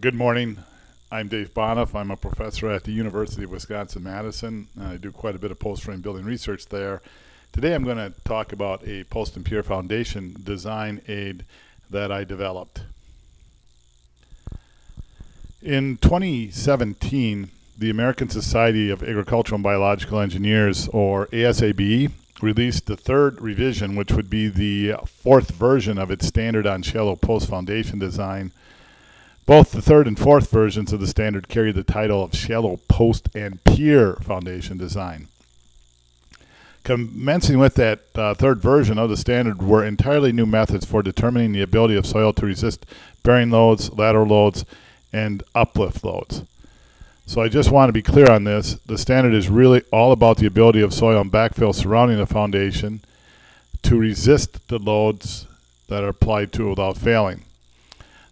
Good morning. I'm Dave Bohnhoff. I'm a professor at the University of Wisconsin-Madison. I do quite a bit of post-frame building research there. Today I'm going to talk about a post and pier foundation design aid that I developed. In 2017, the American Society of Agricultural and Biological Engineers, or ASABE, released the third revision, which would be the fourth version of its standard on shallow post foundation design. Both the third and fourth versions of the standard carry the title of Shallow Post and Pier Foundation Design. Commencing with that third version of the standard were entirely new methods for determining the ability of soil to resist bearing loads, lateral loads, and uplift loads. So I just want to be clear on this. The standard is really all about the ability of soil and backfill surrounding the foundation to resist the loads that are applied to without failing.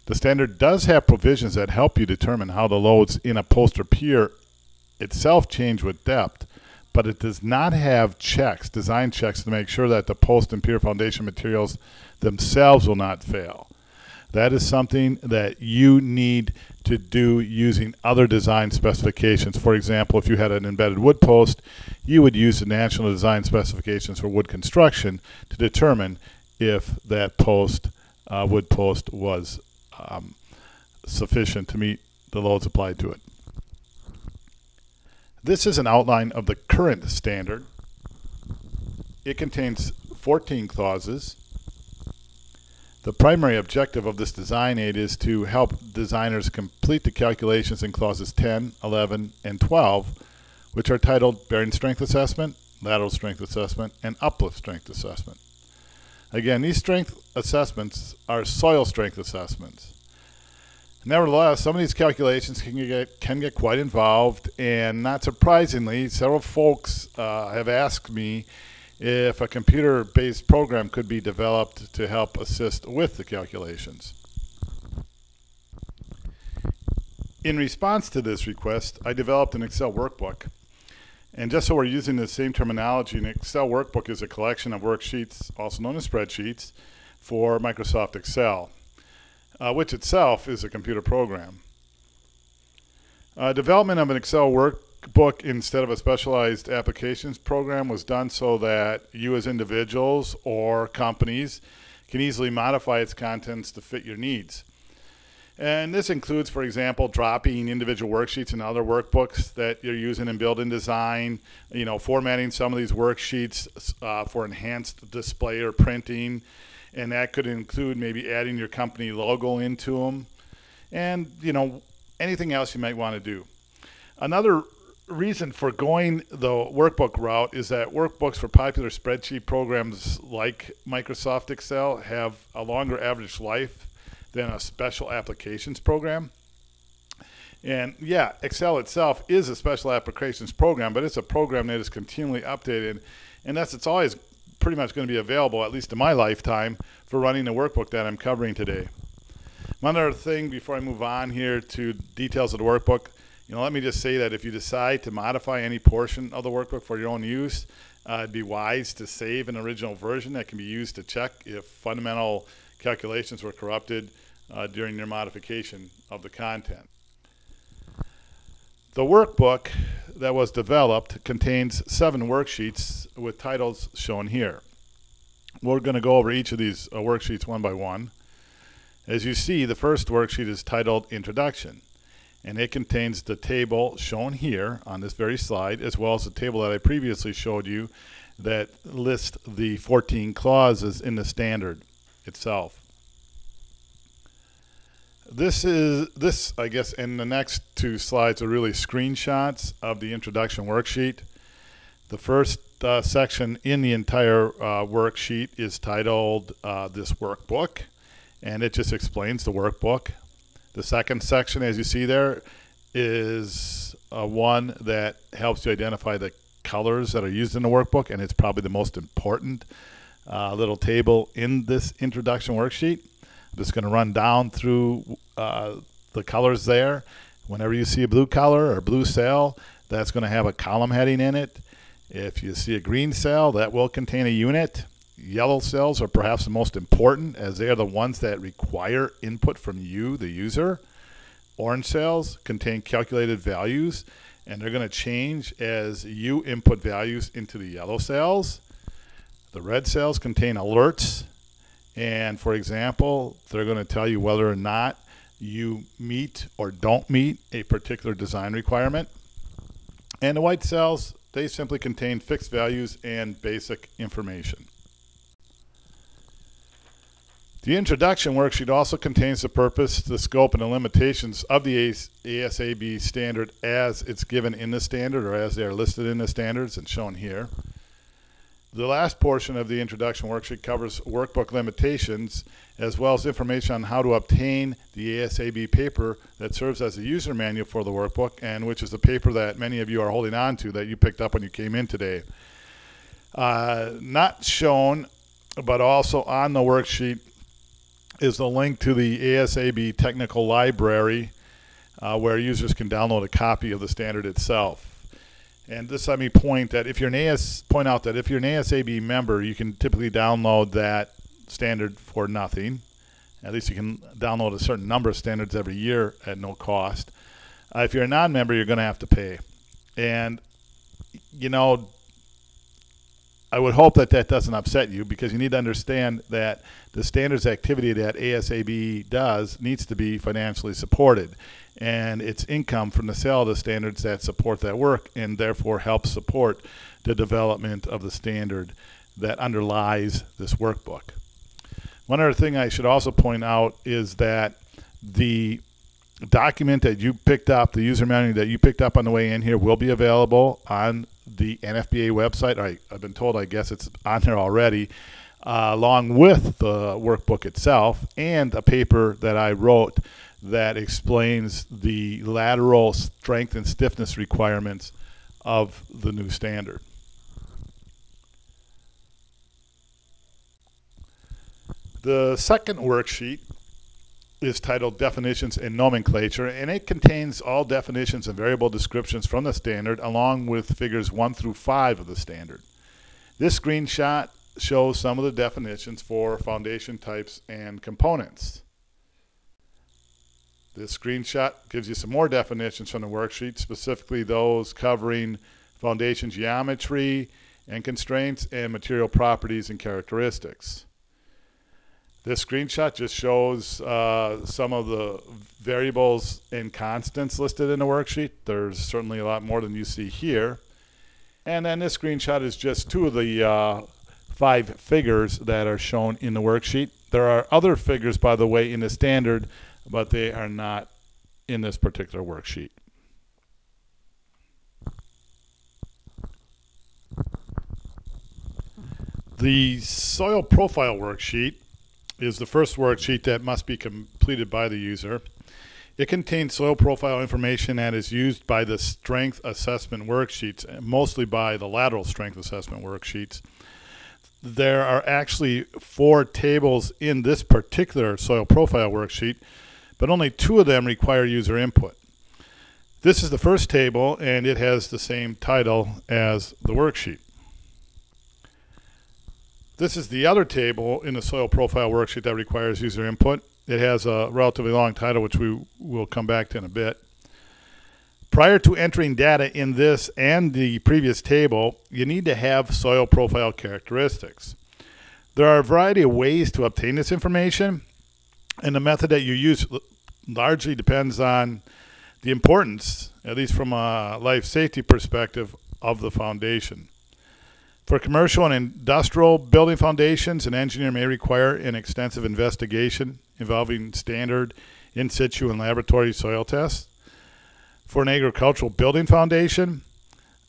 The standard does have provisions that help you determine how the loads in a post or pier itself change with depth, but it does not have checks, design checks, to make sure that the post and pier foundation materials themselves will not fail. That is something that you need to do using other design specifications. For example, if you had an embedded wood post, you would use the National Design Specifications for Wood Construction to determine if that post, wood post was sufficient to meet the loads applied to it. This is an outline of the current standard. It contains 14 clauses. The primary objective of this design aid is to help designers complete the calculations in clauses 10, 11, and 12, which are titled Bearing Strength Assessment, Lateral Strength Assessment, and Uplift Strength Assessment. Again, these strength assessments are soil strength assessments. Nevertheless, some of these calculations can get quite involved, and not surprisingly, several folks have asked me if a computer-based program could be developed to help assist with the calculations. In response to this request, I developed an Excel workbook. And just so we're using the same terminology, an Excel workbook is a collection of worksheets, also known as spreadsheets, for Microsoft Excel, which itself is a computer program. Development of an Excel workbook instead of a specialized applications program was done so that you as individuals or companies can easily modify its contents to fit your needs. And this includes, for example, dropping individual worksheets and other workbooks that you're using in built-in design, you know, formatting some of these worksheets for enhanced display or printing, and that could include maybe adding your company logo into them, and, you know, anything else you might want to do. Another reason for going the workbook route is that workbooks for popular spreadsheet programs like Microsoft Excel have a longer average life than a special applications program. And yeah, Excel itself is a special applications program, but it's a program that is continually updated, and it's always pretty much going to be available, at least in my lifetime, for running the workbook that I'm covering today. One other thing before I move on here to details of the workbook, you know, let me just say that if you decide to modify any portion of the workbook for your own use, it'd be wise to save an original version that can be used to check if fundamental calculations were corrupted during your modification of the content. The workbook that was developed contains 7 worksheets with titles shown here. We're going to go over each of these worksheets one by one. As you see, the first worksheet is titled Introduction, and it contains the table shown here on this very slide, as well as the table that I previously showed you that lists the 14 clauses in the standard itself. This, I guess, and the next 2 slides are really screenshots of the introduction worksheet. The first section in the entire worksheet is titled This Workbook, and it just explains the workbook. The second section, as you see there, is one that helps you identify the colors that are used in the workbook, and it's probably the most important little table in this introduction worksheet. I'm just going to run down through the colors there. Whenever you see a blue color or blue cell, that's going to have a column heading in it. If you see a green cell, that will contain a unit. Yellow cells are perhaps the most important, as they are the ones that require input from you, the user. Orange cells contain calculated values, and they're going to change as you input values into the yellow cells. The red cells contain alerts, and for example, they're going to tell you whether or not you meet or don't meet a particular design requirement. And the white cells, they simply contain fixed values and basic information. The introduction worksheet also contains the purpose, the scope, and the limitations of the ASABE standard as it's given in the standard, or as they are listed in the standards and shown here. The last portion of the introduction worksheet covers workbook limitations, as well as information on how to obtain the ASABE paper that serves as a user manual for the workbook, and which is the paper that many of you are holding on to that you picked up when you came in today. Not shown, but also on the worksheet, is the link to the ASABE technical library where users can download a copy of the standard itself. And just let me point out that if you're an ASABE member, you can typically download that standard for nothing. At least you can download a certain number of standards every year at no cost. If you're a non-member, you're going to have to pay. And, you know, I would hope that that doesn't upset you, because you need to understand that the standards activity that ASABE does needs to be financially supported, and it's income from the sale of the standards that support that work and therefore help support the development of the standard that underlies this workbook. One other thing I should also point out is that the document that you picked up, the user manual that you picked up on the way in here, will be available on the NFBA website. I've been told, I guess it's on there already, along with the workbook itself and a paper that I wrote that explains the lateral strength and stiffness requirements of the new standard. The second worksheet is titled Definitions and Nomenclature, and it contains all definitions and variable descriptions from the standard, along with figures 1 through 5 of the standard. This screenshot shows some of the definitions for foundation types and components. This screenshot gives you some more definitions from the worksheet, specifically those covering foundation geometry and constraints and material properties and characteristics. This screenshot just shows some of the variables and constants listed in the worksheet. There's certainly a lot more than you see here. And then this screenshot is just 2 of the 5 figures that are shown in the worksheet. There are other figures, by the way, in the standard, but they are not in this particular worksheet. The soil profile worksheet is the first worksheet that must be completed by the user. It contains soil profile information that is used by the strength assessment worksheets, mostly by the lateral strength assessment worksheets. There are actually 4 tables in this particular soil profile worksheet, but only 2 of them require user input. This is the first table, and it has the same title as the worksheet. This is the other table in the soil profile worksheet that requires user input. It has a relatively long title, which we will come back to in a bit. Prior to entering data in this and the previous table, you need to have soil profile characteristics. There are a variety of ways to obtain this information, and the method that you use largely depends on the importance, at least from a life safety perspective, of the foundation. For commercial and industrial building foundations, an engineer may require an extensive investigation involving standard in situ and laboratory soil tests. For an agricultural building foundation,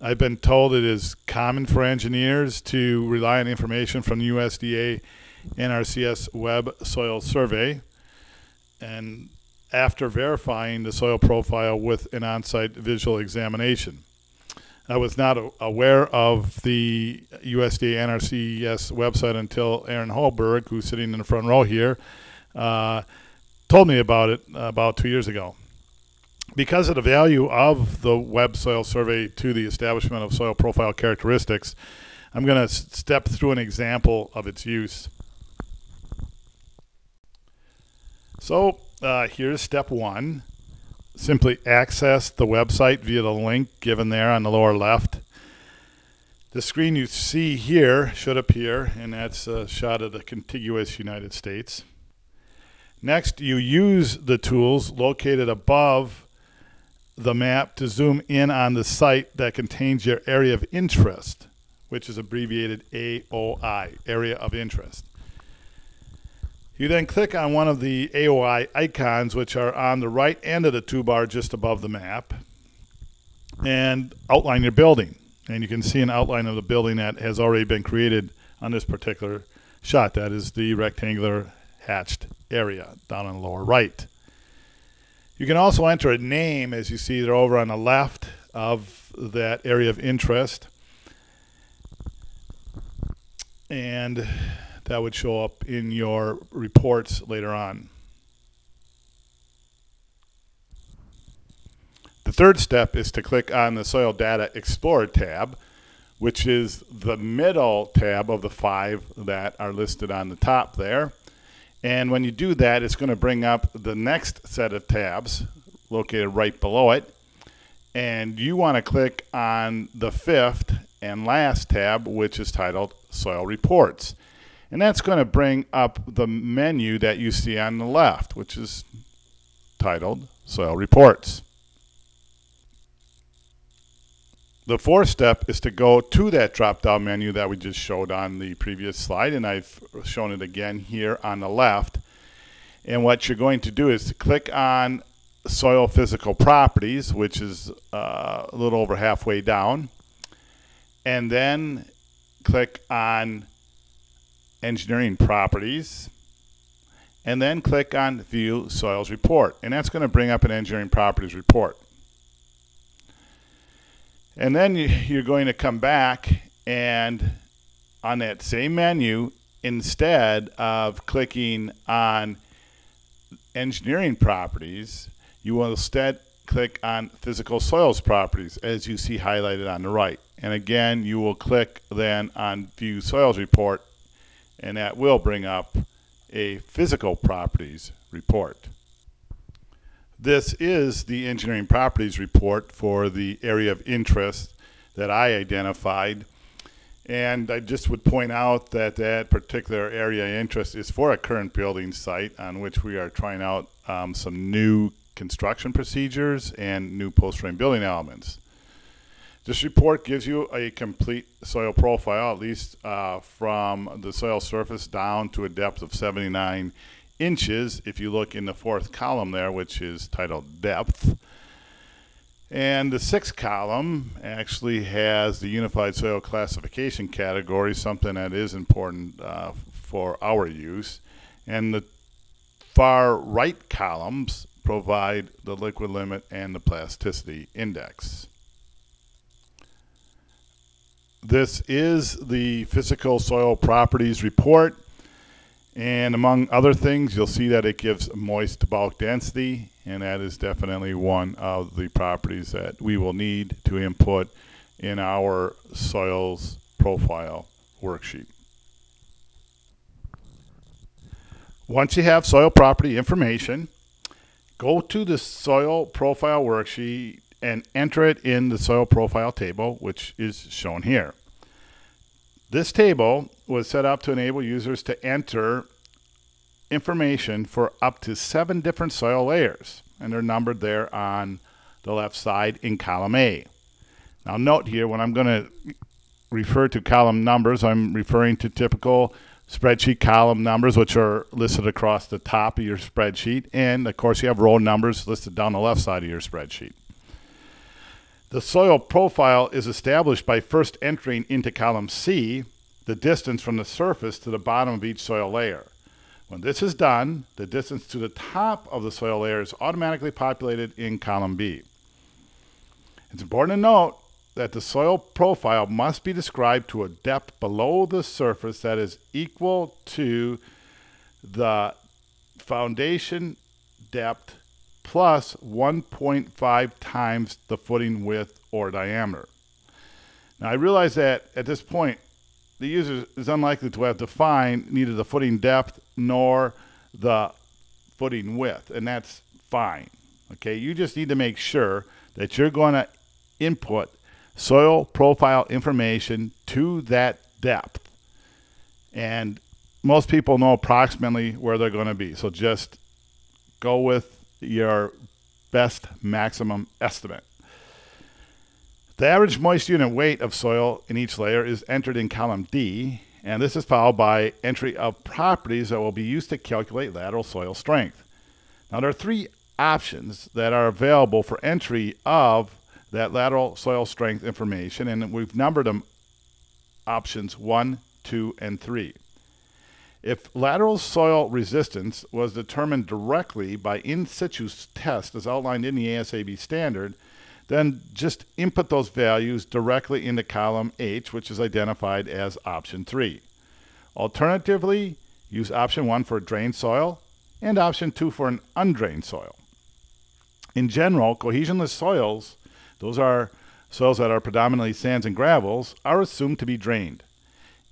I've been told it is common for engineers to rely on information from the USDA NRCS Web Soil Survey, and after verifying the soil profile with an on-site visual examination. I was not aware of the USDA NRCS website until Aaron Holberg, who's sitting in the front row here, told me about it about 2 years ago. Because of the value of the Web Soil Survey to the establishment of soil profile characteristics, I'm going to step through an example of its use. So here's step 1. simply access the website via the link given there on the lower left. The screen you see here should appear, and that's a shot of the contiguous United States. Next, you use the tools located above the map to zoom in on the site that contains your area of interest, which is abbreviated AOI, area of interest. You then click on one of the AOI icons, which are on the right end of the two bar just above the map, and outline your building. And you can see an outline of the building that has already been created on this particular shot. That is the rectangular hatched area down on the lower right. You can also enter a name, as you see they're over on the left of that area of interest. And that would show up in your reports later on. The third step is to click on the Soil Data Explorer tab, which is the middle tab of the five that are listed on the top there. And when you do that, it's going to bring up the next set of tabs located right below it. And you want to click on the fifth and last tab, which is titled Soil Reports. And that's going to bring up the menu that you see on the left, which is titled Soil Reports. The fourth step is to go to that drop-down menu that we just showed on the previous slide, and I've shown it again here on the left. And what you're going to do is to click on Soil Physical Properties, which is a little over halfway down, and then click on Engineering Properties, and then click on View Soils Report, and that's going to bring up an Engineering Properties report. And then you're going to come back, and on that same menu, instead of clicking on Engineering Properties, you will instead click on Physical Soils Properties, as you see highlighted on the right. And again, you will click then on View Soils Report, and that will bring up a Physical Properties report. This is the Engineering Properties report for the area of interest that I identified. And I just would point out that that particular area of interest is for a current building site on which we are trying out some new construction procedures and new post-frame building elements. This report gives you a complete soil profile, at least from the soil surface down to a depth of 79 inches if you look in the fourth column there, which is titled Depth. And the sixth column actually has the Unified Soil Classification category, something that is important for our use. And the far right columns provide the liquid limit and the plasticity index. This is the Physical Soil Properties report. And among other things, you'll see that it gives moist bulk density, and that is definitely one of the properties that we will need to input in our soils profile worksheet. Once you have soil property information, go to the soil profile worksheet and enter it in the soil profile table, which is shown here. This table was set up to enable users to enter information for up to 7 different soil layers, and they're numbered there on the left side in column A. Now note here, when I'm going to refer to column numbers, I'm referring to typical spreadsheet column numbers, which are listed across the top of your spreadsheet, and of course you have row numbers listed down the left side of your spreadsheet. The soil profile is established by first entering into column C the distance from the surface to the bottom of each soil layer. When this is done, the distance to the top of the soil layer is automatically populated in column B. It's important to note that the soil profile must be described to a depth below the surface that is equal to the foundation depth plus 1.5 times the footing width or diameter. Now I realize that at this point, the user is unlikely to have defined neither the footing depth nor the footing width, and that's fine. Okay, you just need to make sure that you're going to input soil profile information to that depth. And most people know approximately where they're going to be. So just go with your best maximum estimate. The average moist unit weight of soil in each layer is entered in column D, and this is followed by entry of properties that will be used to calculate lateral soil strength. Now there are three options that are available for entry of that lateral soil strength information, and we've numbered them options 1, 2, and 3. If lateral soil resistance was determined directly by in-situ test as outlined in the ASABE standard, then just input those values directly into column H, which is identified as option 3. Alternatively, use option 1 for drained soil and option 2 for an undrained soil. In general, cohesionless soils, those are soils that are predominantly sands and gravels, are assumed to be drained.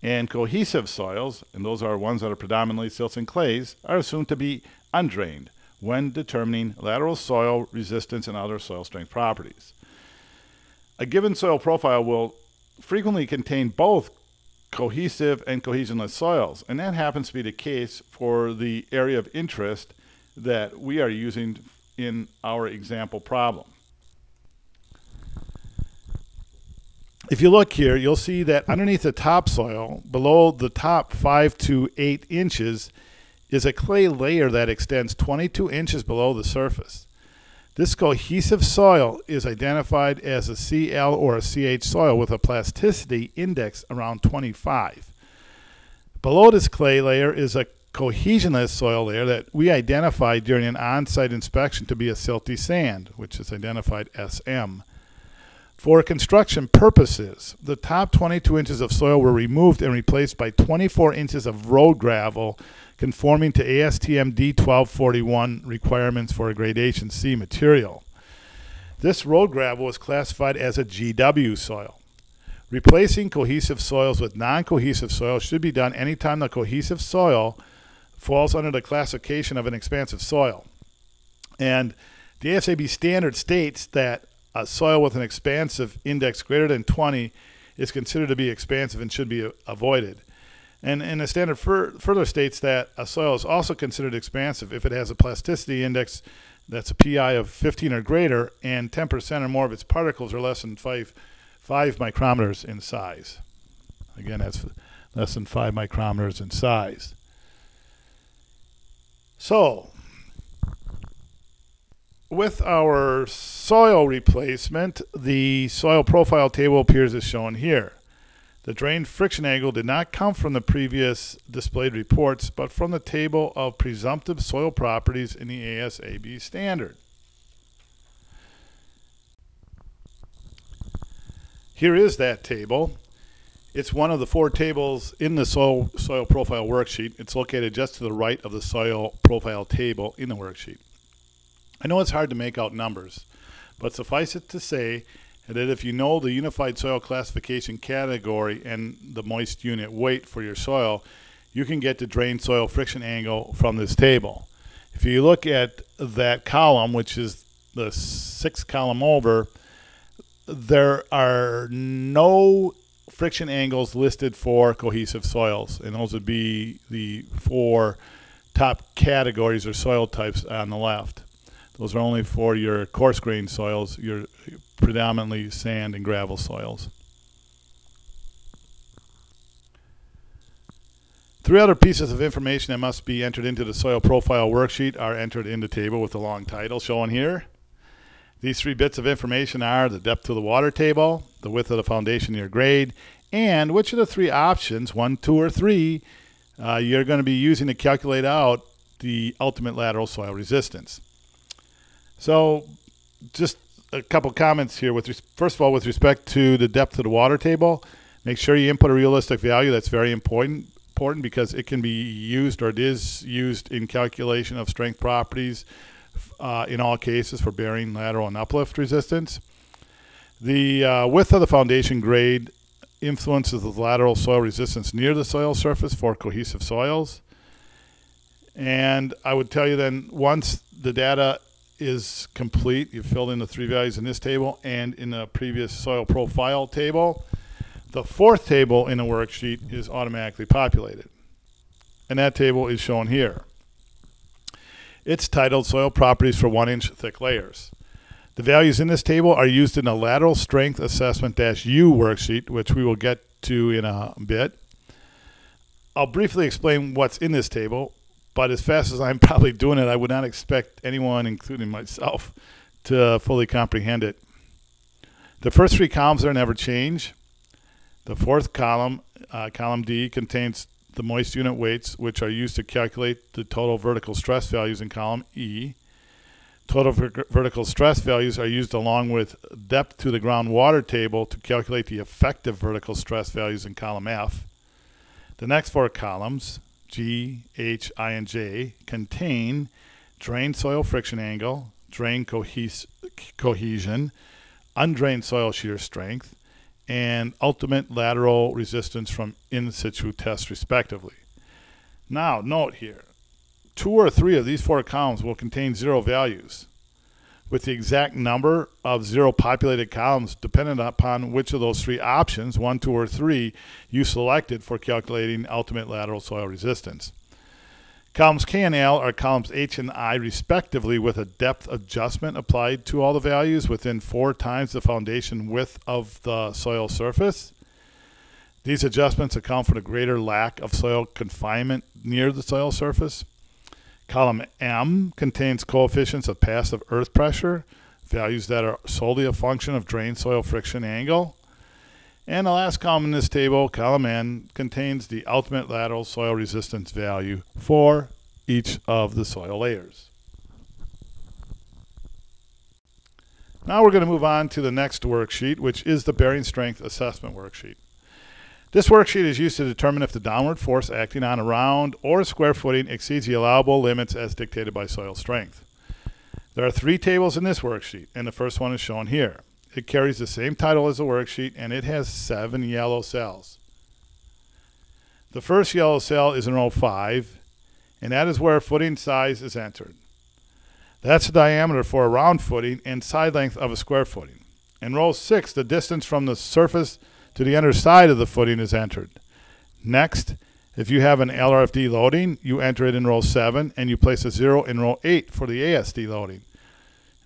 And cohesive soils, and those are ones that are predominantly silts and clays, are assumed to be undrained when determining lateral soil resistance and other soil strength properties. A given soil profile will frequently contain both cohesive and cohesionless soils, and that happens to be the case for the area of interest that we are using in our example problem. If you look here, you'll see that underneath the topsoil, below the top 5 to 8 inches, is a clay layer that extends 22 inches below the surface. This cohesive soil is identified as a CL or a CH soil with a plasticity index around 25. Below this clay layer is a cohesionless soil layer that we identified during an on-site inspection to be a silty sand, which is identified SM. For construction purposes, the top 22 inches of soil were removed and replaced by 24 inches of road gravel conforming to ASTM D1241 requirements for a gradation C material. This road gravel was classified as a GW soil. Replacing cohesive soils with non-cohesive soil should be done anytime the cohesive soil falls under the classification of an expansive soil. And the ASABE standard states that a soil with an expansive index greater than 20 is considered to be expansive and should be avoided. And the standard further states that a soil is also considered expansive if it has a plasticity index that's a PI of 15 or greater and 10% or more of its particles are less than 5 micrometers in size. Again, that's less than 5 micrometers in size. So, with our soil replacement, the soil profile table appears as shown here. The drained friction angle did not come from the previous displayed reports, but from the table of presumptive soil properties in the ASABE standard. Here is that table. It's one of the 4 tables in the soil profile worksheet. It's located just to the right of the soil profile table in the worksheet. I know it's hard to make out numbers, but suffice it to say that if you know the unified soil classification category and the moist unit weight for your soil, you can get the drained soil friction angle from this table. If you look at that column, which is the 6th column over, there are no friction angles listed for cohesive soils, and those would be the 4 top categories or soil types on the left. Those are only for your coarse grain soils, your predominantly sand and gravel soils. 3 other pieces of information that must be entered into the soil profile worksheet are entered in the table with the long title shown here. These 3 bits of information are the depth of the water table, the width of the foundation to your grade, and which of the 3 options, 1, 2, or 3, you're going to be using to calculate out the ultimate lateral soil resistance. So just a couple comments here. First of all, with respect to the depth of the water table, make sure you input a realistic value. That's very important because it can be used, or it is used in calculation of strength properties in all cases for bearing, lateral, and uplift resistance. The width of the foundation grade influences the lateral soil resistance near the soil surface for cohesive soils. And I would tell you then, once the data is complete. You filled in the three values in this table and in the previous soil profile table. The fourth table in the worksheet is automatically populated, and that table is shown here. It's titled Soil Properties for 1-inch Thick Layers. The values in this table are used in the Lateral Strength Assessment-U worksheet, which we will get to in a bit. I'll briefly explain what's in this table, but as fast as I'm probably doing it, I would not expect anyone, including myself, to fully comprehend it. The first three columns are never changed. The fourth column, column D, contains the moist unit weights, which are used to calculate the total vertical stress values in column E. Total vertical stress values are used along with depth to the groundwater table to calculate the effective vertical stress values in column F. The next four columns, G, H, I, and J, contain drained soil friction angle, drain cohesion, undrained soil shear strength, and ultimate lateral resistance from in-situ tests, respectively. Now, note here, two or three of these four columns will contain zero values, with the exact number of zero populated columns dependent upon which of those three options, 1, 2, or 3, you selected for calculating ultimate lateral soil resistance. Columns K and L are columns H and I respectively, with a depth adjustment applied to all the values within 4 times the foundation width of the soil surface. These adjustments account for the greater lack of soil confinement near the soil surface. Column M contains coefficients of passive earth pressure, values that are solely a function of drain soil friction angle. And the last column in this table, column N, contains the ultimate lateral soil resistance value for each of the soil layers. Now we're going to move on to the next worksheet, which is the Bearing Strength Assessment worksheet. This worksheet is used to determine if the downward force acting on a round or square footing exceeds the allowable limits as dictated by soil strength. There are 3 tables in this worksheet, and the first one is shown here. It carries the same title as the worksheet, and it has 7 yellow cells. The first yellow cell is in row 5, and that is where footing size is entered. That's the diameter for a round footing and side length of a square footing. In row 6, the distance from the surface to the underside of the footing is entered. Next, if you have an LRFD loading, you enter it in row 7 and you place a 0 in row 8 for the ASD loading.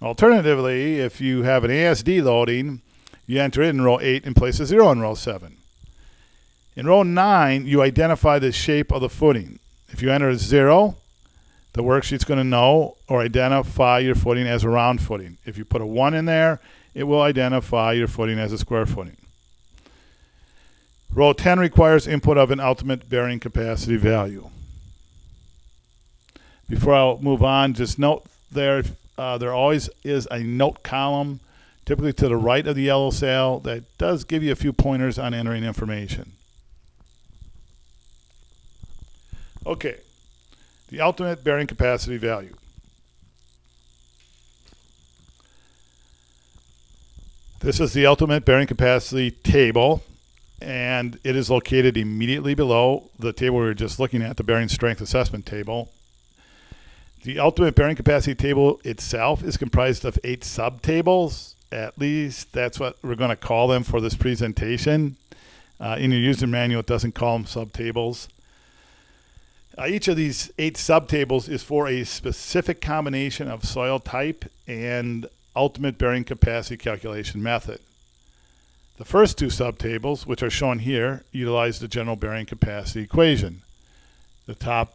Alternatively, if you have an ASD loading, you enter it in row 8 and place a 0 in row 7. In row 9, you identify the shape of the footing. If you enter a 0, the worksheet's going to know or identify your footing as a round footing. If you put a 1 in there, it will identify your footing as a square footing. Row 10 requires input of an ultimate bearing capacity value. Before I move on, just note there always is a note column, typically to the right of the yellow cell, that does give you a few pointers on entering information. Okay, the ultimate bearing capacity value. This is the ultimate bearing capacity table, and it is located immediately below the table we were just looking at, the bearing strength assessment table. The ultimate bearing capacity table itself is comprised of 8 subtables. At least that's what we're going to call them for this presentation. In your user manual, it doesn't call them subtables. Each of these 8 subtables is for a specific combination of soil type and ultimate bearing capacity calculation method. The first 2 subtables, which are shown here, utilize the general bearing capacity equation. The top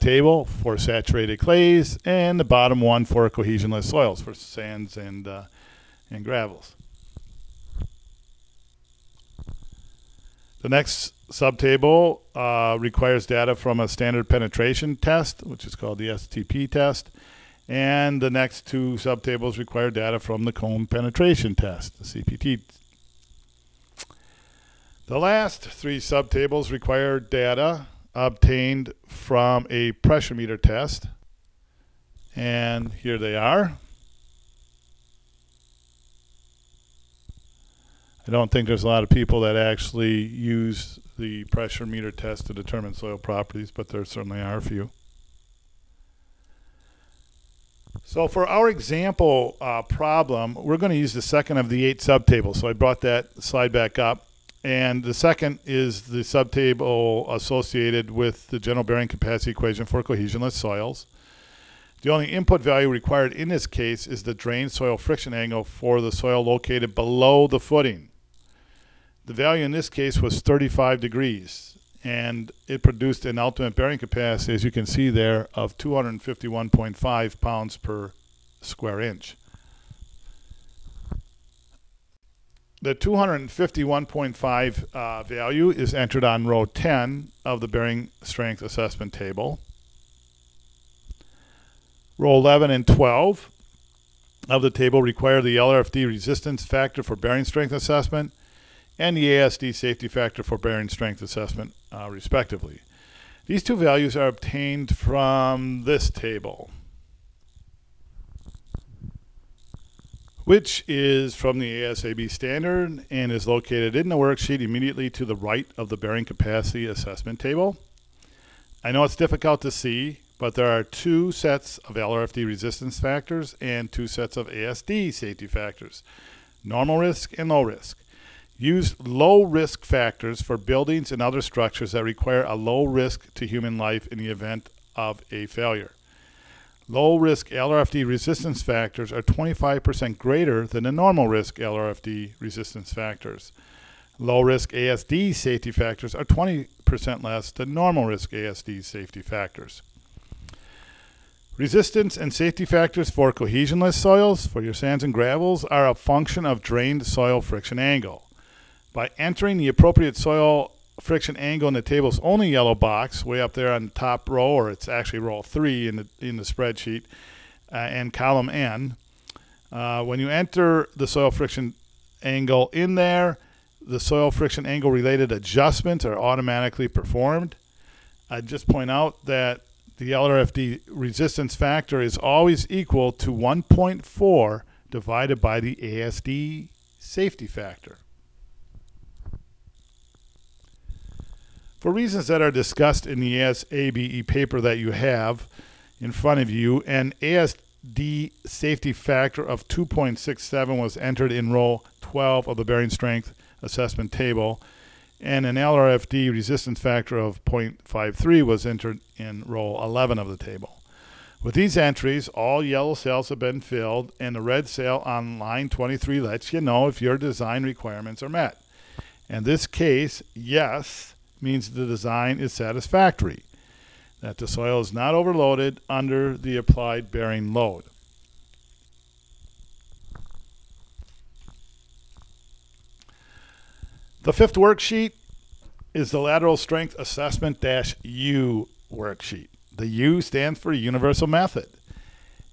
table for saturated clays and the bottom one for cohesionless soils, for sands and gravels. The next subtable requires data from a standard penetration test, which is called the STP test. And the next 2 subtables require data from the cone penetration test, the CPT. The last 3 subtables require data obtained from a pressure meter test, and here they are. I don't think there's a lot of people that actually use the pressure meter test to determine soil properties, but there certainly are a few. So for our example problem, we're going to use the second of the 8 subtables. So I brought that slide back up. And the second is the subtable associated with the general bearing capacity equation for cohesionless soils. The only input value required in this case is the drain soil friction angle for the soil located below the footing. The value in this case was 35 degrees, and it produced an ultimate bearing capacity, as you can see there, of 251.5 pounds per square inch. The 251.5 value is entered on row 10 of the bearing strength assessment table. Row 11 and 12 of the table require the LRFD resistance factor for bearing strength assessment and the ASD safety factor for bearing strength assessment, respectively. These two values are obtained from this table, which is from the ASABE standard and is located in the worksheet immediately to the right of the bearing capacity assessment table. I know it's difficult to see, but there are two sets of LRFD resistance factors and two sets of ASD safety factors, normal risk and low risk. Use low risk factors for buildings and other structures that require a low risk to human life in the event of a failure. Low risk LRFD resistance factors are 25% greater than the normal risk LRFD resistance factors. Low risk ASD safety factors are 20% less than normal risk ASD safety factors. Resistance and safety factors for cohesionless soils, for your sands and gravels, are a function of drained soil friction angle. By entering the appropriate soil friction angle in the table's only yellow box, way up there on the top row, or it's actually row 3 in the spreadsheet, and column N, when you enter the soil friction angle in there, the soil friction angle related adjustments are automatically performed. I just point out that the LRFD resistance factor is always equal to 1.4 divided by the ASD safety factor. For reasons that are discussed in the ASABE paper that you have in front of you, an ASD safety factor of 2.67 was entered in row 12 of the bearing strength assessment table, and an LRFD resistance factor of 0.53 was entered in row 11 of the table. With these entries, all yellow cells have been filled, and the red cell on line 23 lets you know if your design requirements are met. In this case, yes means the design is satisfactory, that the soil is not overloaded under the applied bearing load. The fifth worksheet is the lateral strength assessment -U worksheet. The U stands for universal method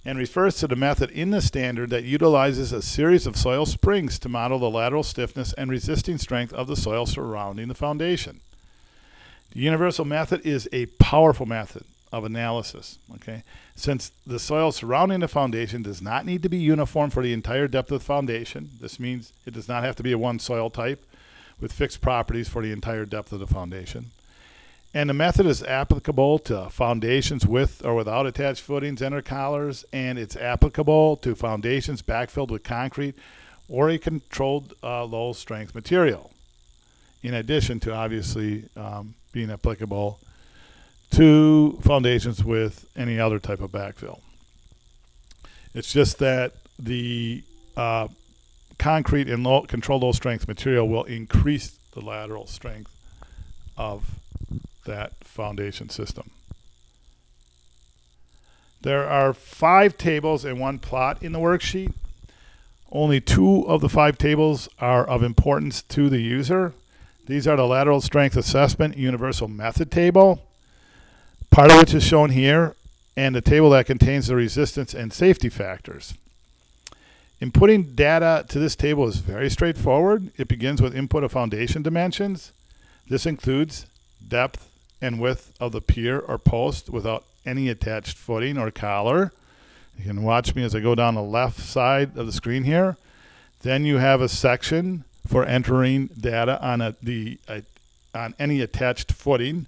and refers to the method in the standard that utilizes a series of soil springs to model the lateral stiffness and resisting strength of the soil surrounding the foundation. The universal method is a powerful method of analysis, okay? Since the soil surrounding the foundation does not need to be uniform for the entire depth of the foundation, this means it does not have to be a one soil type with fixed properties for the entire depth of the foundation. And the method is applicable to foundations with or without attached footings and or collars, and it's applicable to foundations backfilled with concrete or a controlled low strength material, in addition to obviously being applicable to foundations with any other type of backfill. It's just that the concrete and controlled low strength material will increase the lateral strength of that foundation system. There are 5 tables and 1 plot in the worksheet. Only 2 of the 5 tables are of importance to the user. These are the lateral strength assessment universal method table, part of which is shown here, and the table that contains the resistance and safety factors. Inputting data to this table is very straightforward. It begins with input of foundation dimensions. This includes depth and width of the pier or post without any attached footing or collar. You can watch me as I go down the left side of the screen here. Then you have a section for entering data on any attached footing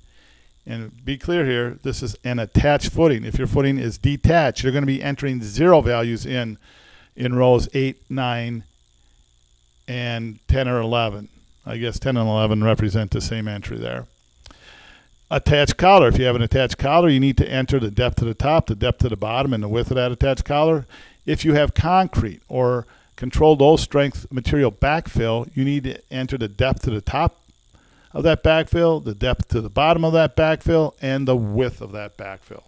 And be clear here, this is an attached footing. If your footing is detached, you're going to be entering zero values in rows 8, 9, and 10 or 11. I guess 10 and 11 represent the same entry there. Attached collar. If you have an attached collar, you need to enter the depth to the top, the depth to the bottom, and the width of that attached collar. If you have concrete or controlled low strength material backfill, you need to enter the depth to the top of that backfill, the depth to the bottom of that backfill, and the width of that backfill.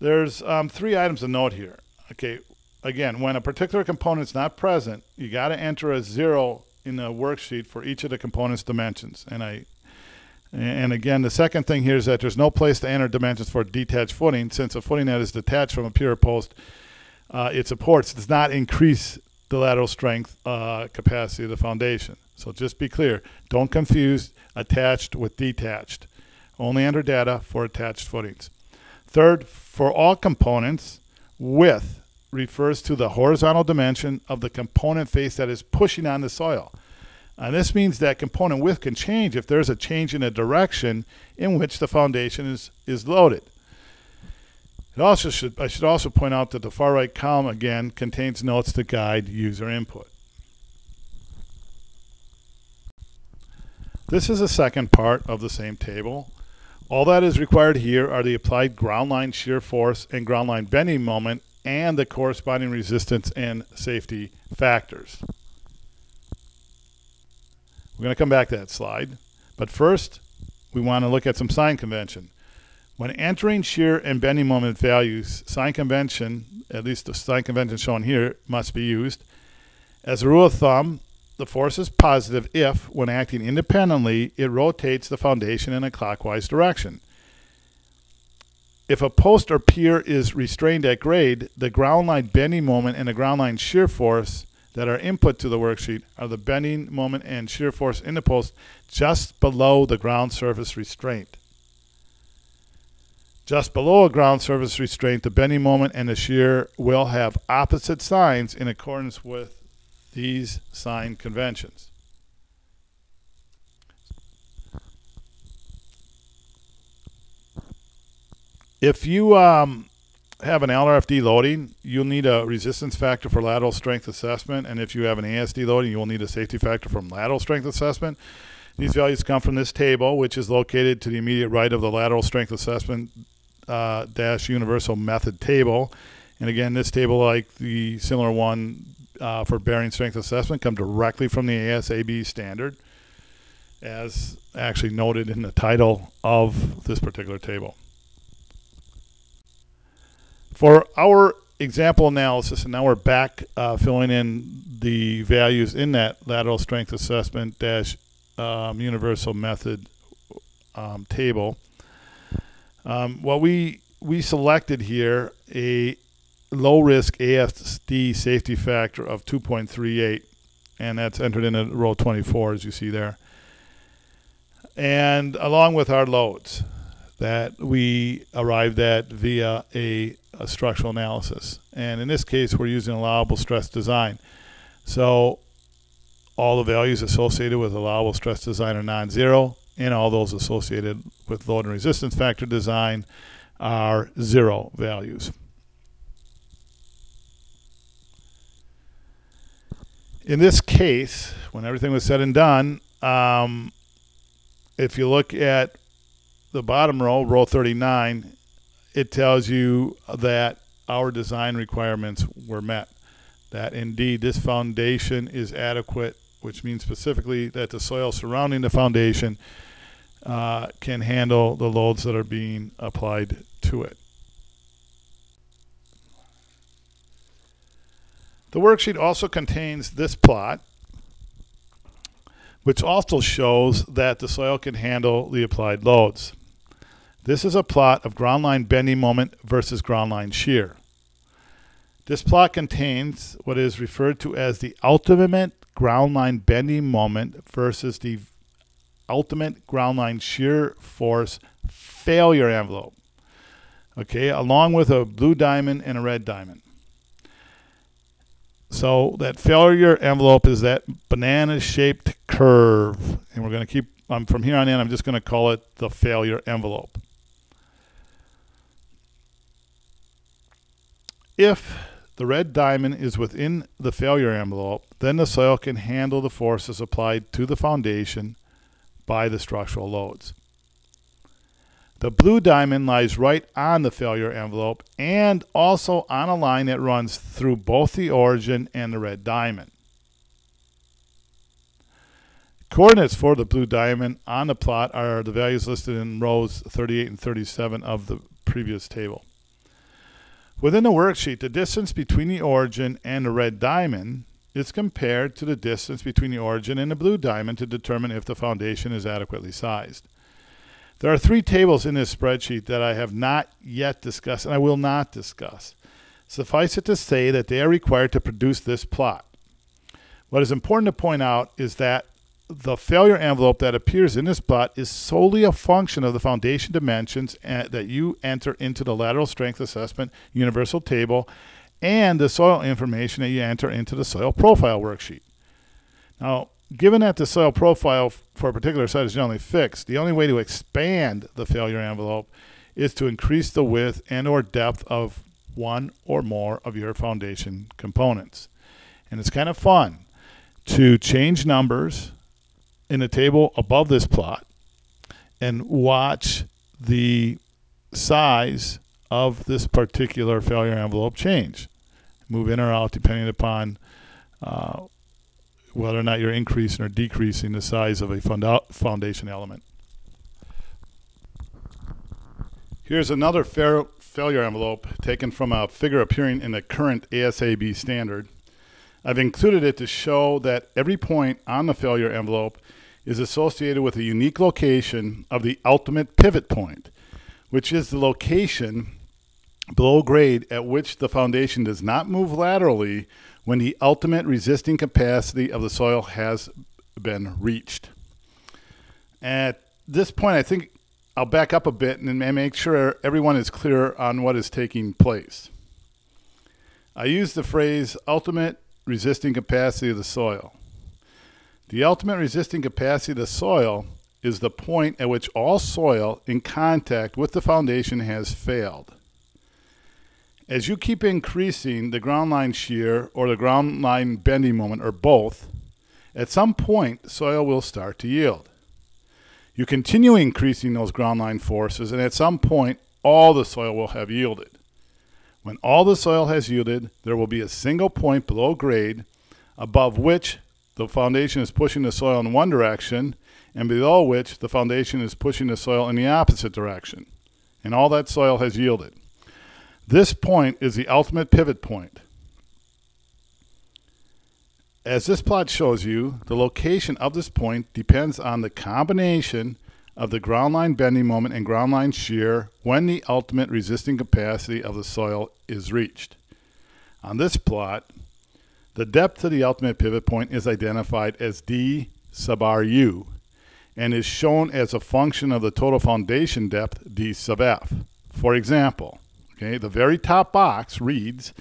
There's three items to note here. Okay, again, when a particular component's not present, you got to enter a zero in the worksheet for each of the component's dimensions. And again, the second thing here is that there's no place to enter dimensions for a detached footing, since a footing that is detached from a pier post, it supports, does not increase the lateral strength capacity of the foundation. So just be clear, don't confuse attached with detached. Only enter data for attached footings. Third, for all components, width refers to the horizontal dimension of the component face that is pushing on the soil. And this means that component width can change if there's a change in the direction in which the foundation is loaded. It also I should also point out that the far right column again contains notes to guide user input. This is the second part of the same table. All that is required here are the applied ground line shear force and ground line bending moment and the corresponding resistance and safety factors. We're going to come back to that slide, but first we want to look at some sign convention. When entering shear and bending moment values, sign convention, at least the sign convention shown here, must be used. As a rule of thumb, the force is positive if, when acting independently, it rotates the foundation in a clockwise direction. If a post or pier is restrained at grade, the ground line bending moment and the ground line shear force that are input to the worksheet are the bending moment and shear force in the post just below the ground surface restraint. Just below a ground surface restraint, the bending moment and the shear will have opposite signs in accordance with these sign conventions. If you have an LRFD loading, you'll need a resistance factor for lateral strength assessment, and if you have an ASD loading, you'll need a safety factor from lateral strength assessment. These values come from this table, which is located to the immediate right of the lateral strength assessment dash universal method table. And again, this table, like the similar one for bearing strength assessment, come directly from the ASABE standard, as actually noted in the title of this particular table. For our example analysis, and now we're back filling in the values in that lateral strength assessment dash universal method table, what we selected here, a low risk ASD safety factor of 2.38, and that's entered in row 24 as you see there, and along with our loads that we arrived at via a structural analysis. And in this case, we're using allowable stress design. So all the values associated with allowable stress design are non-zero, and all those associated with load and resistance factor design are zero values. In this case, when everything was said and done, if you look at the bottom row, row 39, it tells you that our design requirements were met, that indeed this foundation is adequate, which means specifically that the soil surrounding the foundation can handle the loads that are being applied to it. The worksheet also contains this plot, which also shows that the soil can handle the applied loads. This is a plot of ground line bending moment versus ground line shear. This plot contains what is referred to as the ultimate ground line bending moment versus the ultimate ground line shear force failure envelope, okay, along with a blue diamond and a red diamond. So that failure envelope is that banana-shaped curve, and we're going to keep, from here on in, I'm just going to call it the failure envelope. If the red diamond is within the failure envelope, then the soil can handle the forces applied to the foundation by the structural loads. The blue diamond lies right on the failure envelope and also on a line that runs through both the origin and the red diamond. Coordinates for the blue diamond on the plot are the values listed in rows 38 and 37 of the previous table. Within the worksheet, the distance between the origin and the red diamond is compared to the distance between the origin and the blue diamond to determine if the foundation is adequately sized. There are three tables in this spreadsheet that I have not yet discussed and I will not discuss. Suffice it to say that they are required to produce this plot. What is important to point out is that the failure envelope that appears in this plot is solely a function of the foundation dimensions that you enter into the lateral strength assessment universal table and the soil information that you enter into the soil profile worksheet. Now, given that the soil profile for a particular site is generally fixed, the only way to expand the failure envelope is to increase the width and or depth of one or more of your foundation components. And it's kind of fun to change numbers in the table above this plot and watch the size of this particular failure envelope change. Move in or out depending upon whether or not you're increasing or decreasing the size of a foundation element. Here's another failure envelope taken from a figure appearing in the current ASABE standard. I've included it to show that every point on the failure envelope is associated with a unique location of the ultimate pivot point, which is the location below grade at which the foundation does not move laterally when the ultimate resisting capacity of the soil has been reached. At this point, I think I'll back up a bit and make sure everyone is clear on what is taking place. I use the phrase ultimate resisting capacity of the soil. The ultimate resisting capacity of the soil is the point at which all soil in contact with the foundation has failed. As you keep increasing the ground line shear or the ground line bending moment, or both, at some point soil will start to yield. You continue increasing those ground line forces, and at some point all the soil will have yielded. When all the soil has yielded, there will be a single point below grade above which the foundation is pushing the soil in one direction and below which the foundation is pushing the soil in the opposite direction. And all that soil has yielded. This point is the ultimate pivot point. As this plot shows you, the location of this point depends on the combination of the ground line bending moment and ground line shear when the ultimate resisting capacity of the soil is reached. On this plot, the depth of the ultimate pivot point is identified as D sub RU and is shown as a function of the total foundation depth D sub F. For example, okay, the very top box reads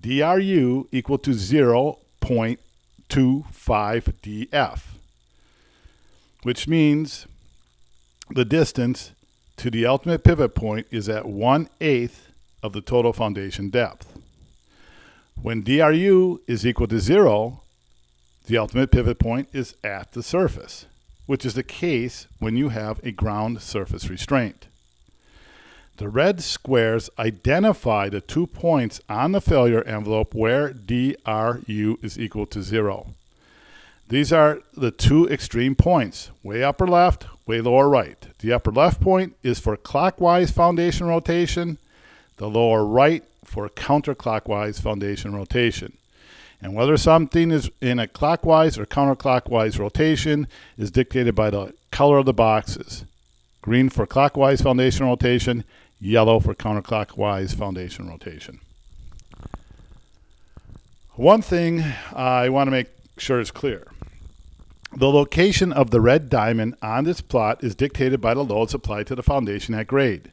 DRU equal to 0.25 DF, which means the distance to the ultimate pivot point is at 1/8 of the total foundation depth. When DRU is equal to 0, the ultimate pivot point is at the surface, which is the case when you have a ground surface restraint. The red squares identify the 2 points on the failure envelope where DRU is equal to 0. These are the 2 extreme points, way upper left, way lower right. The upper left point is for clockwise foundation rotation, the lower right for counterclockwise foundation rotation. And whether something is in a clockwise or counterclockwise rotation is dictated by the color of the boxes. Green for clockwise foundation rotation, yellow for counterclockwise foundation rotation. One thing I want to make sure is clear. The location of the red diamond on this plot is dictated by the loads applied to the foundation at grade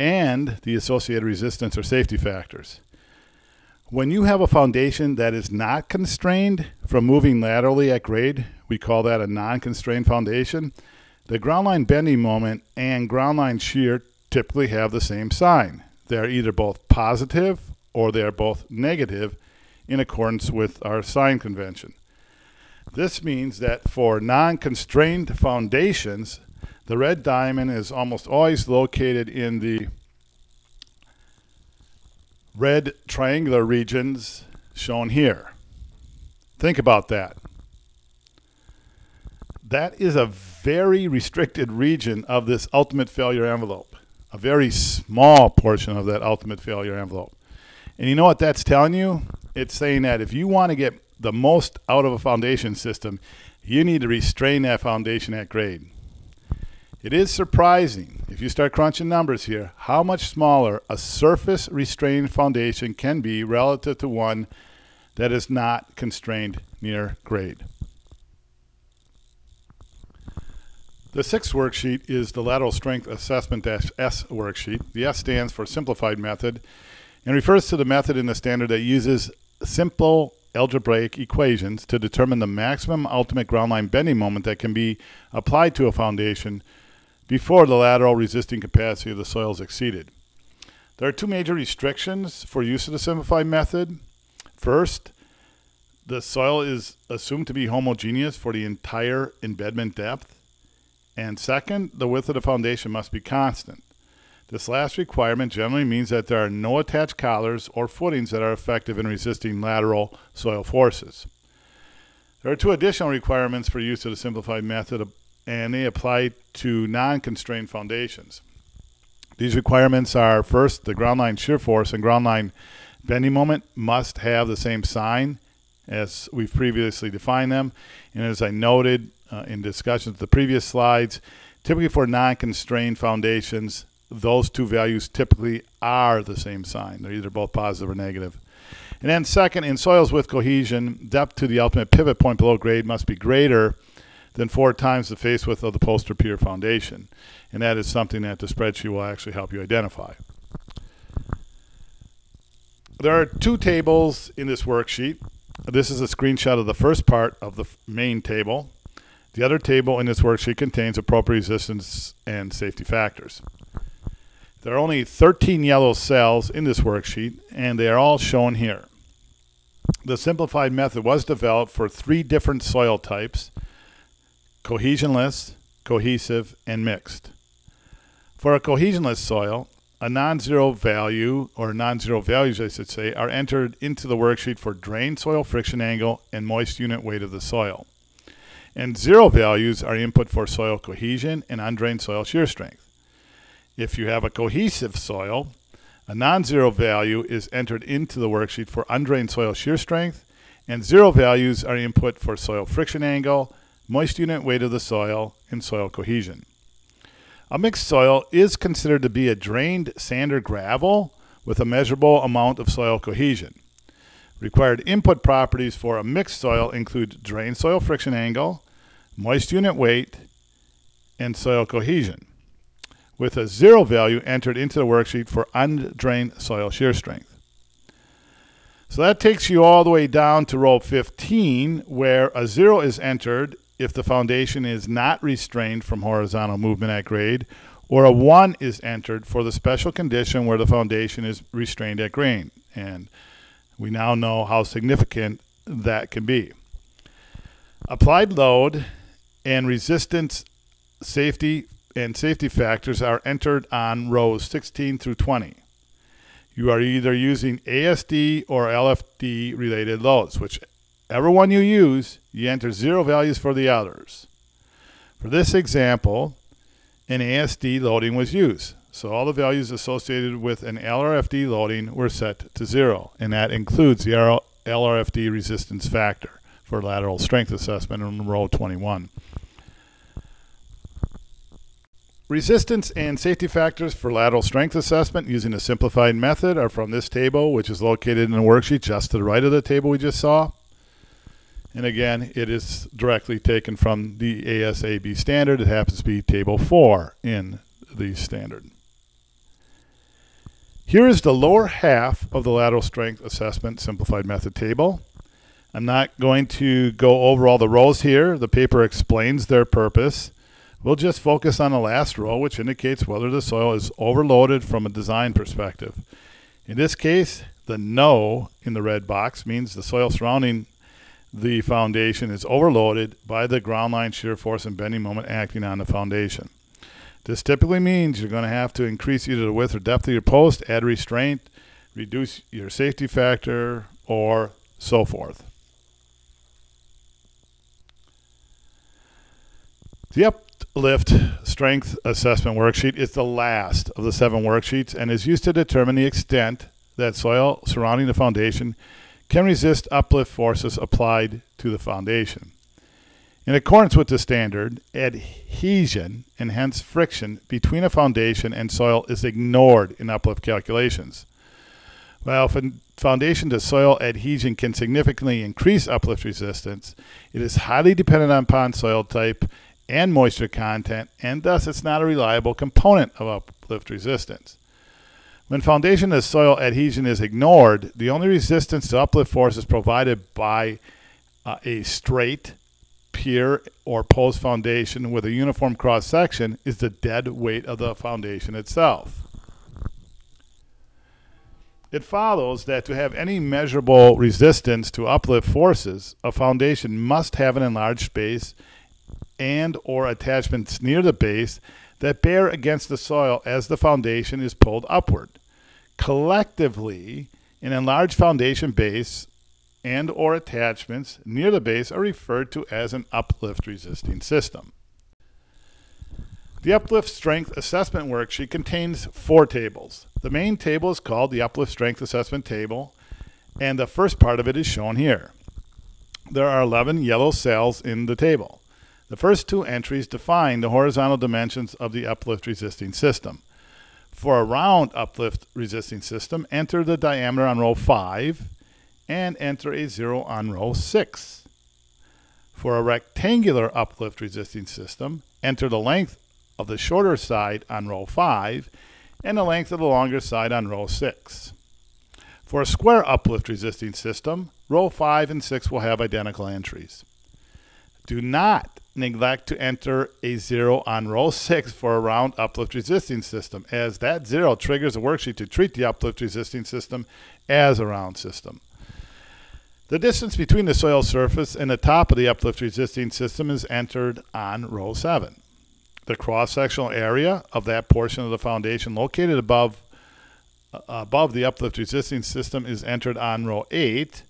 and the associated resistance or safety factors. When you have a foundation that is not constrained from moving laterally at grade, We call that a non-constrained foundation. The ground line bending moment and ground line shear typically have the same sign. They are either both positive or they are both negative in accordance with our sign convention. This means that for non-constrained foundations, the red diamond is almost always located in the red triangular regions shown here. Think about that. That is a very restricted region of this ultimate failure envelope, a very small portion of that ultimate failure envelope. And you know what that's telling you? It's saying that if you want to get the most out of a foundation system, you need to restrain that foundation at grade. It is surprising, if you start crunching numbers here, how much smaller a surface restrained foundation can be relative to one that is not constrained near grade. The sixth worksheet is the lateral strength assessment -S worksheet. The S stands for simplified method and refers to the method in the standard that uses simple algebraic equations to determine the maximum ultimate ground line bending moment that can be applied to a foundation before the lateral resisting capacity of the soil is exceeded. There are two major restrictions for use of the simplified method. First, the soil is assumed to be homogeneous for the entire embedment depth. And second, the width of the foundation must be constant. This last requirement generally means that there are no attached collars or footings that are effective in resisting lateral soil forces. There are two additional requirements for use of the simplified method, and they apply to non-constrained foundations. These requirements are, first, the ground line shear force and ground line bending moment must have the same sign as we've previously defined them. And as I noted in discussions of the previous slides, typically for non-constrained foundations, those two values typically are the same sign. They're either both positive or negative. And then second, in soils with cohesion, depth to the ultimate pivot point below grade must be greater than 4 times the face width of the post or pier foundation. And that is something that the spreadsheet will actually help you identify. There are two tables in this worksheet. This is a screenshot of the first part of the main table. The other table in this worksheet contains appropriate resistance and safety factors. There are only 13 yellow cells in this worksheet, and they are all shown here. The simplified method was developed for 3 different soil types: cohesionless, cohesive, and mixed. For a cohesionless soil, a non-zero value, or non-zero values I should say, are entered into the worksheet for drain soil friction angle and moist unit weight of the soil. And zero values are input for soil cohesion and undrained soil shear strength. If you have a cohesive soil, a non-zero value is entered into the worksheet for undrained soil shear strength, and zero values are input for soil friction angle, moist unit weight of the soil, and soil cohesion. A mixed soil is considered to be a drained sand or gravel with a measurable amount of soil cohesion. Required input properties for a mixed soil include drained soil friction angle, moist unit weight, and soil cohesion, with a zero value entered into the worksheet for undrained soil shear strength. So that takes you all the way down to row 15, where a zero is entered if the foundation is not restrained from horizontal movement at grade, or a 1 is entered for the special condition where the foundation is restrained at grade. And we now know how significant that can be. Applied load and resistance safety and safety factors are entered on rows 16 through 20. You are either using ASD or LRFD related loads, whichever one you use, you enter zero values for the others. For this example, an ASD loading was used, so all the values associated with an LRFD loading were set to zero, and that includes the LRFD resistance factor for lateral strength assessment in row 21. Resistance and safety factors for lateral strength assessment using a simplified method are from this table, which is located in the worksheet just to the right of the table we just saw. And again, it is directly taken from the ASABE standard. It happens to be table 4 in the standard. Here is the lower half of the lateral strength assessment simplified method table. I'm not going to go over all the rows here. The paper explains their purpose. We'll just focus on the last row, which indicates whether the soil is overloaded from a design perspective. In this case, the no in the red box means the soil surrounding the foundation is overloaded by the ground line shear force and bending moment acting on the foundation. This typically means you're going to have to increase either the width or depth of your post, add restraint, reduce your safety factor, or so forth. The uplift strength assessment worksheet is the last of the 7 worksheets and is used to determine the extent that soil surrounding the foundation can resist uplift forces applied to the foundation. In accordance with the standard, adhesion and hence friction between a foundation and soil is ignored in uplift calculations. While foundation to soil adhesion can significantly increase uplift resistance, it is highly dependent upon soil type and moisture content, and thus it's not a reliable component of uplift resistance. When foundation to soil adhesion is ignored, the only resistance to uplift force is provided by a straight pier or post foundation with a uniform cross section is the dead weight of the foundation itself. It follows that to have any measurable resistance to uplift forces, a foundation must have an enlarged space and or attachments near the base that bear against the soil as the foundation is pulled upward. Collectively, an enlarged foundation base and or attachments near the base are referred to as an uplift resisting system. The uplift strength assessment worksheet contains 4 tables. The main table is called the uplift strength assessment table, and the first part of it is shown here. There are 11 yellow cells in the table. The first 2 entries define the horizontal dimensions of the uplift resisting system. For a round uplift resisting system, enter the diameter on row 5 and enter a 0 on row 6. For a rectangular uplift resisting system, enter the length of the shorter side on row 5 and the length of the longer side on row 6. For a square uplift resisting system, row 5 and 6 will have identical entries. Do not neglect to enter a 0 on row 6 for a round uplift resisting system, as that 0 triggers a worksheet to treat the uplift resisting system as a round system. The distance between the soil surface and the top of the uplift resisting system is entered on row 7. The cross-sectional area of that portion of the foundation located above the uplift resisting system is entered on row 8.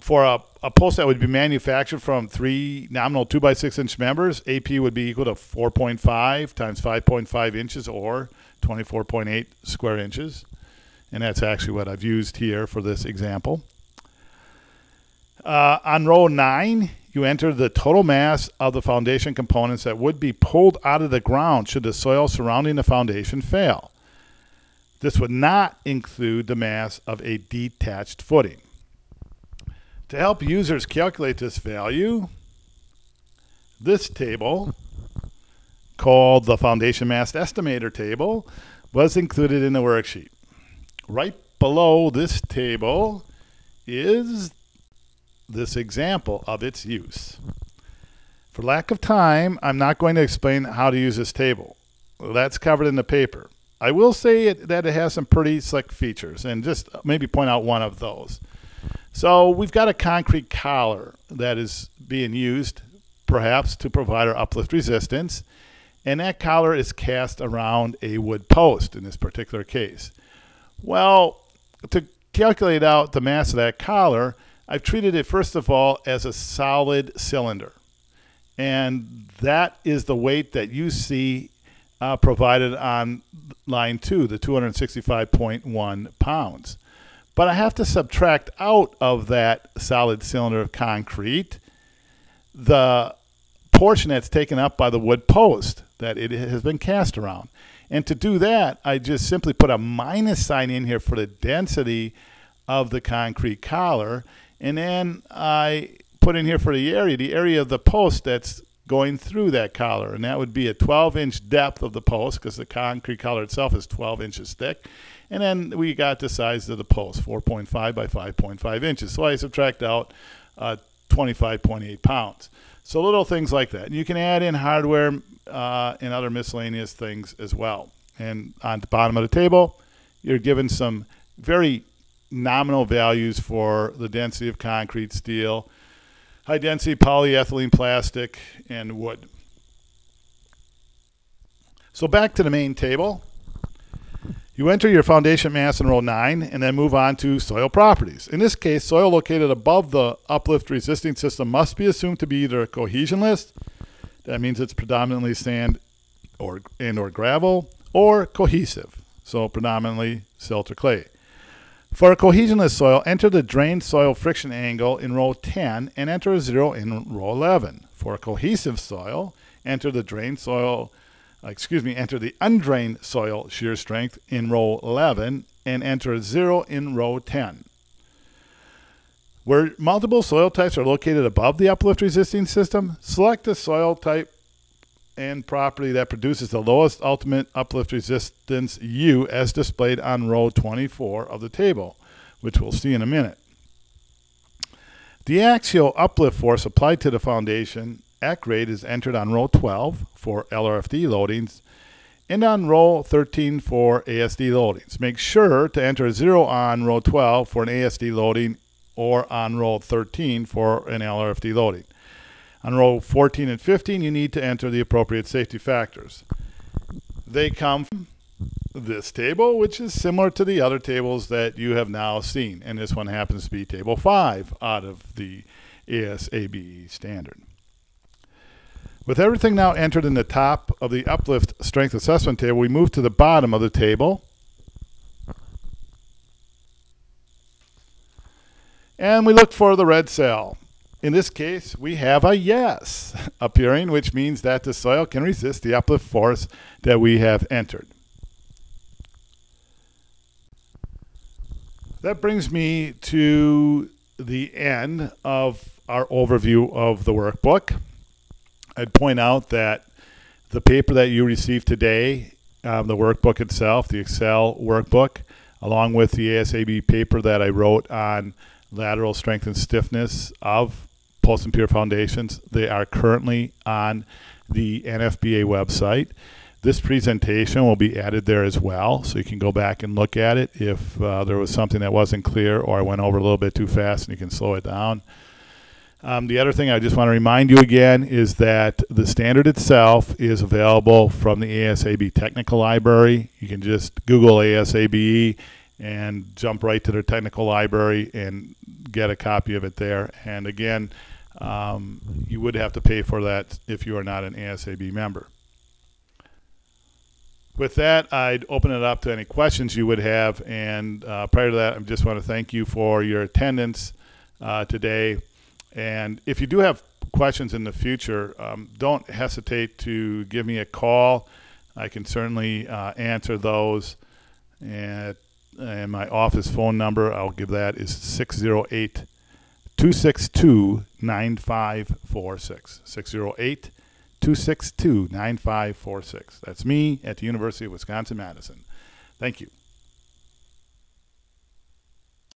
For a post that would be manufactured from 3 nominal 2x6-inch members, AP would be equal to 4.5 times 5.5 inches or 24.8 square inches. And that's actually what I've used here for this example. On row 9, you enter the total mass of the foundation components that would be pulled out of the ground should the soil surrounding the foundation fail. This would not include the mass of a detached footing. To help users calculate this value, this table, called the Foundation Mass Estimator table, was included in the worksheet. Right below this table is this example of its use. For lack of time, I'm not going to explain how to use this table. That's covered in the paper. I will say that it has some pretty slick features, and just maybe point out one of those. So we've got a concrete collar that is being used, perhaps, to provide our uplift resistance, and that collar is cast around a wood post in this particular case. Well, to calculate out the mass of that collar, I've treated it, first of all, as a solid cylinder, and that is the weight that you see provided on line 2, the 265.1 pounds. But I have to subtract out of that solid cylinder of concrete the portion that's taken up by the wood post that it has been cast around. And to do that, I just simply put a minus sign in here for the density of the concrete collar. And then I put in here for the area of the post that's going through that collar. And that would be a 12-inch depth of the post because the concrete collar itself is 12 inches thick. And then we got the size of the post, 4.5 by 5.5 inches. So I subtract out 25.8 pounds. So little things like that. And you can add in hardware and other miscellaneous things as well. And on the bottom of the table, you're given some very nominal values for the density of concrete, steel, high density polyethylene plastic, and wood. So back to the main table. You enter your foundation mass in row 9 and then move on to soil properties. In this case, soil located above the uplift resisting system must be assumed to be either a cohesion list, that means it's predominantly sand and/or gravel, or cohesive, so predominantly silt or clay. For a cohesionless soil, enter the drained soil friction angle in row 10 and enter a 0 in row 11. For a cohesive soil, enter the undrained soil shear strength in row 11 and enter a 0 in row 10. Where multiple soil types are located above the uplift resisting system, select the soil type and property that produces the lowest ultimate uplift resistance U as displayed on row 24 of the table, which we'll see in a minute. The axial uplift force applied to the foundation at grade is entered on row 12 for LRFD loadings and on row 13 for ASD loadings. Make sure to enter a 0 on row 12 for an ASD loading or on row 13 for an LRFD loading. On row 14 and 15, you need to enter the appropriate safety factors. They come from this table, which is similar to the other tables that you have now seen. And this one happens to be table 5 out of the ASABE standard. With everything now entered in the top of the uplift strength assessment table, we move to the bottom of the table. And we look for the red cell. In this case, we have a yes appearing, which means that the soil can resist the uplift force that we have entered. That brings me to the end of our overview of the workbook. I'd point out that the paper that you received today, the workbook itself, the Excel workbook, along with the ASABE paper that I wrote on lateral strength and stiffness of post and pier foundations. They are currently on the NFBA website. This presentation will be added there as well, so you can go back and look at it if there was something that wasn't clear or I went over a little bit too fast, and you can slow it down. The other thing I just want to remind you again is that the standard itself is available from the ASABE technical library. You can just Google ASABE and jump right to their technical library and get a copy of it there. And again, you would have to pay for that if you are not an ASABE member. With that, I'd open it up to any questions you would have. And prior to that, I just want to thank you for your attendance today. And if you do have questions in the future, don't hesitate to give me a call. I can certainly answer those. And my office phone number, I'll give that, is 608-262-9546. 608-262-9546. That's me at the University of Wisconsin-Madison. Thank you.